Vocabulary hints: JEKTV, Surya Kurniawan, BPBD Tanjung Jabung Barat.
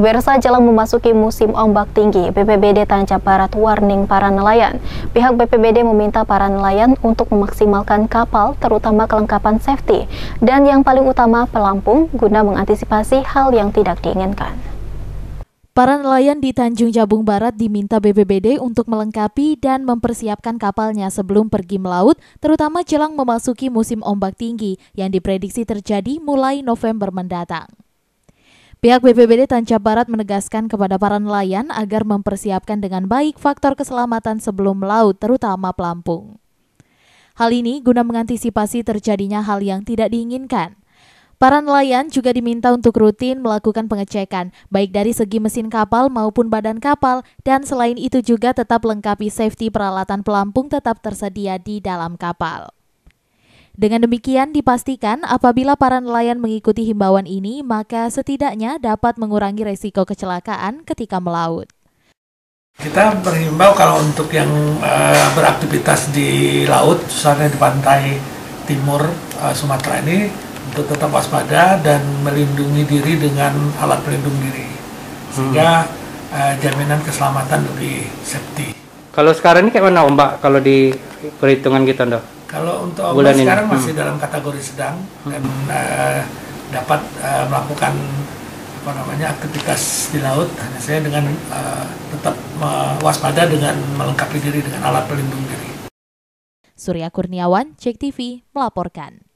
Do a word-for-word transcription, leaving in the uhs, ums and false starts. Pemirsa, jelang memasuki musim ombak tinggi, B P B D Tanjung Jabung Barat warning para nelayan. Pihak B P B D meminta para nelayan untuk memaksimalkan kapal, terutama kelengkapan safety, dan yang paling utama pelampung, guna mengantisipasi hal yang tidak diinginkan. Para nelayan di Tanjung Jabung Barat diminta B P B D untuk melengkapi dan mempersiapkan kapalnya sebelum pergi melaut, terutama jelang memasuki musim ombak tinggi yang diprediksi terjadi mulai November mendatang. Pihak B P B D Tanjung Jabung Barat menegaskan kepada para nelayan agar mempersiapkan dengan baik faktor keselamatan sebelum melaut, terutama pelampung. Hal ini guna mengantisipasi terjadinya hal yang tidak diinginkan. Para nelayan juga diminta untuk rutin melakukan pengecekan, baik dari segi mesin kapal maupun badan kapal, dan selain itu juga tetap lengkapi safety peralatan pelampung tetap tersedia di dalam kapal. Dengan demikian dipastikan apabila para nelayan mengikuti himbauan ini, maka setidaknya dapat mengurangi resiko kecelakaan ketika melaut. Kita berhimbau kalau untuk yang uh, beraktivitas di laut, khususnya di pantai timur uh, Sumatera ini, untuk tetap waspada dan melindungi diri dengan alat pelindung diri, sehingga uh, jaminan keselamatan lebih safety. Kalau sekarang ini kayak mana ombak kalau di perhitungan kita, Dok? Kalau untuk ombak sekarang masih hmm. dalam kategori sedang dan uh, dapat uh, melakukan apa namanya aktivitas di laut, hanya saya dengan uh, tetap uh, waspada dengan melengkapi diri dengan alat pelindung diri. Surya Kurniawan, JEKTV melaporkan.